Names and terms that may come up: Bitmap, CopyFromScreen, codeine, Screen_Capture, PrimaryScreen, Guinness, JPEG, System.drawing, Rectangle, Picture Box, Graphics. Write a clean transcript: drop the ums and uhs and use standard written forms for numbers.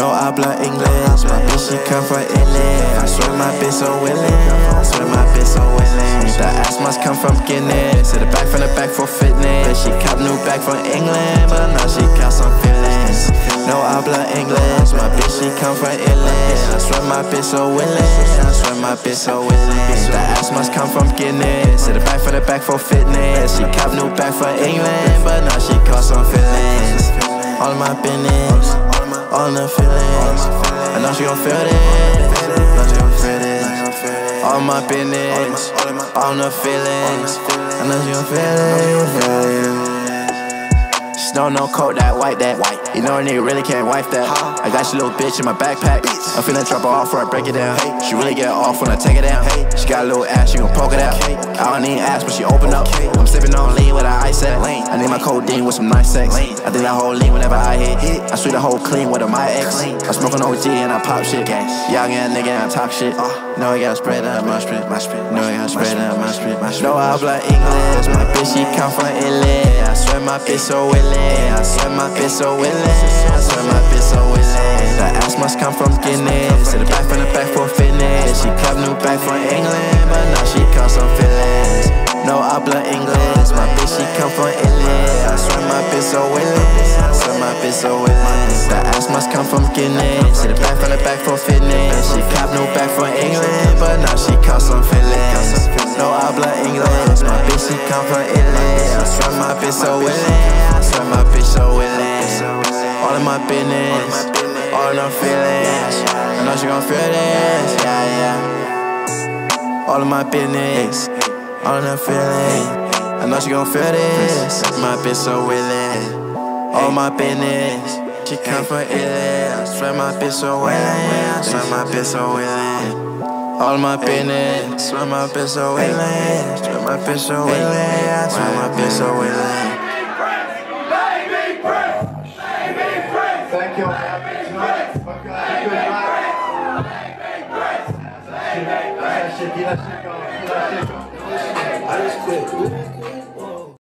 No, I block English. My bitch, she come from Italy. I swear my bitch so willing. I swear my bitch so willing. The ass must come from Guinness. Hit it back from the back for fitness. She cop new back from England, but now she got some feelings. No, I block English. My bitch, she come from Italy. I swear my bitch so willing. I swear my bitch so willing. The ass must come from Guinness. Hit it back from the back for fitness. She cop new back for England, but now she got some feelings. All my business, all the feelings. I know she gon' feel this, know she gon' feel this. All my business, all the feelings. I know she gon' feel it. She don't know coat that, wipe that. You know a nigga really can't wipe that. I got your little bitch in my backpack. I'm finna drop her off before I break it down. She really get off when I take it down. She got a little ass, she gon' poke it out. I don't need ass, but she open up. I'm sippin' on lean with an ice at. I need my codeine with some nice sex. I think that whole lean whenever I hit. I sweep the whole clean with a my ex. I smoke an OG and I pop shit. Young ass nigga and I talk shit. No, I gotta spread out my spit. No, I gotta spread out my spit. No, I block English. My bitch, she come from Italy. I swear my bitch so willing. I swear my bitch so willing. I swear my bitch so willing. The ass must come from Guinness. To the back from the back for fitness. She come new back from England, but now she comes on feelings. No, I blood English. My bitch, she come from Italy. I swear my bitch so willing. I swear my bitch so willing. The ass must come from Guinness. To the back from the back for fitness. She come new back from England, but now she comes on feelings. No, I blood English. My bitch, she come from Italy. I swear my bitch so willing. I swear my bitch so willing. All in my business, all in her feelings. I know she gon' feel this, yeah. All in my business, all in her feelings. I know she gon' feel this. My bitch so willing. All my business, she come from Italy. I swear my bitch so willing. I swear my bitch so willing. All my business, I swear my bitch so willing. I swear my bitch so willing. I swear my bitch so willing. Thank you. I just quit.